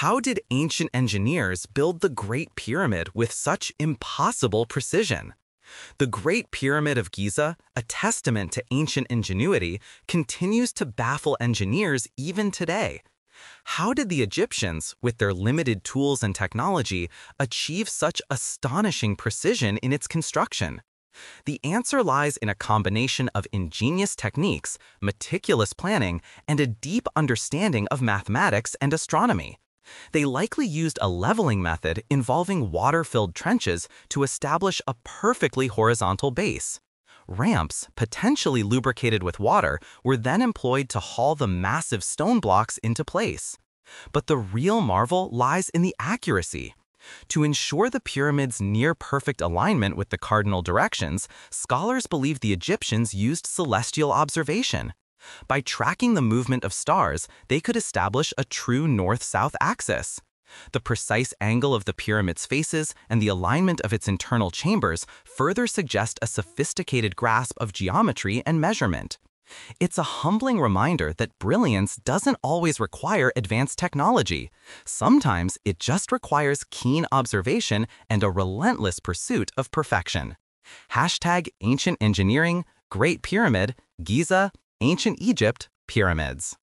How did ancient engineers build the Great Pyramid with such impossible precision? The Great Pyramid of Giza, a testament to ancient ingenuity, continues to baffle engineers even today. How did the Egyptians, with their limited tools and technology, achieve such astonishing precision in its construction? The answer lies in a combination of ingenious techniques, meticulous planning, and a deep understanding of mathematics and astronomy. They likely used a leveling method involving water-filled trenches to establish a perfectly horizontal base. Ramps, potentially lubricated with water, were then employed to haul the massive stone blocks into place. But the real marvel lies in the accuracy. To ensure the pyramid's near-perfect alignment with the cardinal directions, scholars believe the Egyptians used celestial observation. By tracking the movement of stars, they could establish a true north-south axis. The precise angle of the pyramid's faces and the alignment of its internal chambers further suggest a sophisticated grasp of geometry and measurement. It's a humbling reminder that brilliance doesn't always require advanced technology. Sometimes it just requires keen observation and a relentless pursuit of perfection. Hashtag ancient engineering, Great Pyramid, Giza, Ancient Egypt, pyramids.